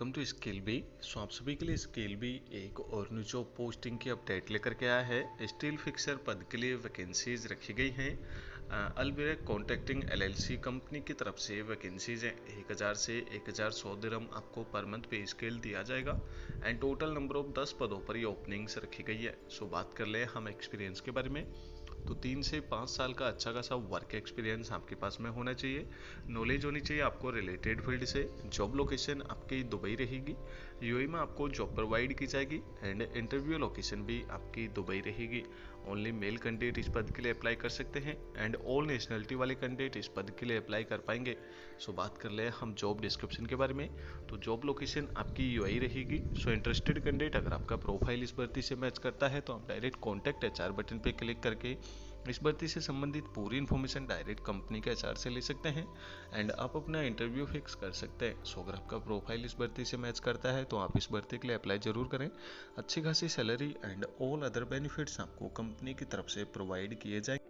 Welcome to Skill B. So आप सभी के लिए स्किल बी एक और न्यू जॉब पोस्टिंग की अपडेट लेकर के आया है। स्टील फिक्सर पद के लिए वैकेंसीज रखी गई हैं। अलबिरक कॉन्ट्रैक्टिंग LLC कंपनी की तरफ से वैकेंसीज हैं। 1000 से 1100 दिरहम आपको पर मंथ पे स्केल दिया जाएगा एंड टोटल नंबर ऑफ 10 पदों पर ये ओपनिंग्स रखी गई है। सो बात कर लें हम एक्सपीरियंस के बारे में, तो 3 से 5 साल का अच्छा खासा वर्क एक्सपीरियंस आपके पास में होना चाहिए। नॉलेज होनी चाहिए आपको रिलेटेड फील्ड से। जॉब लोकेशन आपकी दुबई रहेगी, UAE में आपको जॉब प्रोवाइड की जाएगी एंड इंटरव्यू लोकेशन भी आपकी दुबई रहेगी। ओनली मेल कैंडिडेट इस पद के लिए अप्लाई कर सकते हैं एंड ऑल नेशनलिटी वाले कैंडिडेट इस पद के लिए अप्लाई कर पाएंगे। सो बात कर ले हम जॉब डिस्क्रिप्शन के बारे में, तो जॉब लोकेशन आपकी UAE रहेगी। सो इंटरेस्टेड कैंडिडेट अगर आपका प्रोफाइल इस भर्ती से मैच करता है तो आप डायरेक्ट कॉन्टैक्ट HR बटन पे क्लिक करके इस भर्ती से संबंधित पूरी इन्फॉर्मेशन डायरेक्ट कंपनी के HR से ले सकते हैं एंड आप अपना इंटरव्यू फिक्स कर सकते हैं। सो अगर आपका प्रोफाइल इस भर्ती से मैच करता है तो आप इस भर्ती के लिए अप्लाई जरूर करें। अच्छी खासी salary and all other benefits आपको कंपनी की तरफ से प्रोवाइड किए जाएंगे।